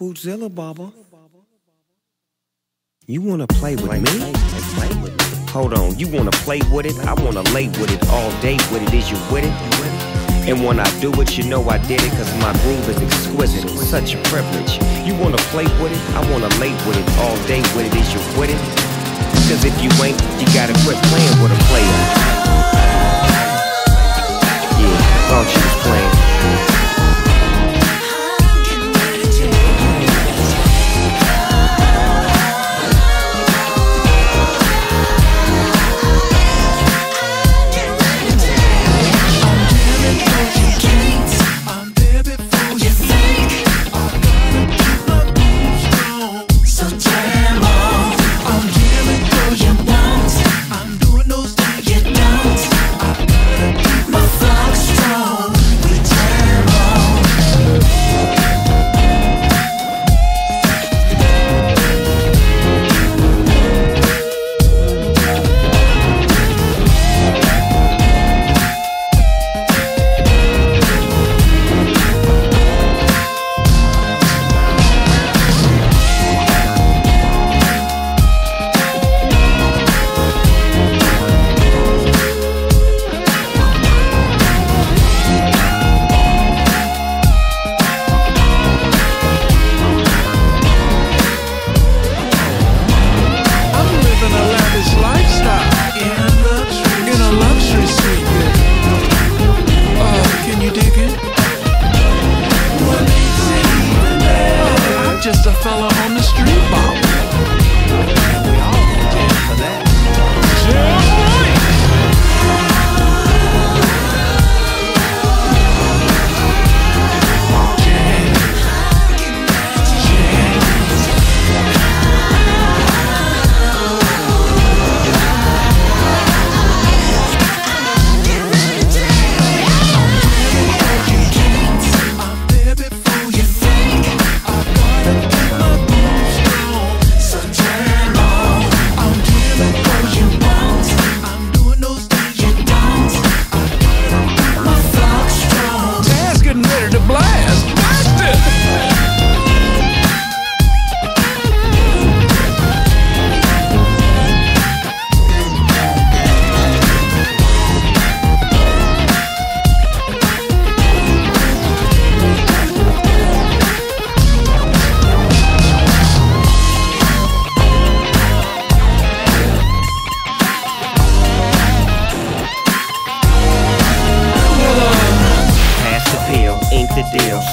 Bootzilla, Baba. You wanna play with me? Hold on, you wanna play with it? I wanna lay with it all day with it. Is you with it? And when I do it, you know I did it, cause my groove is exquisite, such a privilege. You wanna play with it? I wanna lay with it all day with it. Is you with it? Cause if you ain't, you gotta quit playing with a player. Yeah, thought you was playing.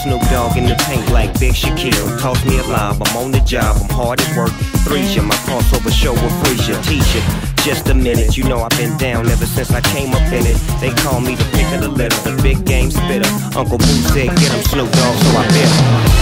Snoop Dogg in the paint like big Shaquille. Toss me a lob, I'm on the job, I'm hard at work. Freesia, my crossover show with Freesia. T-shirt, just a minute, you know I've been down ever since I came up in it. They call me the pick of the litter, the big game spitter. Uncle Boo said get him Snoop Dogg, so I bit him.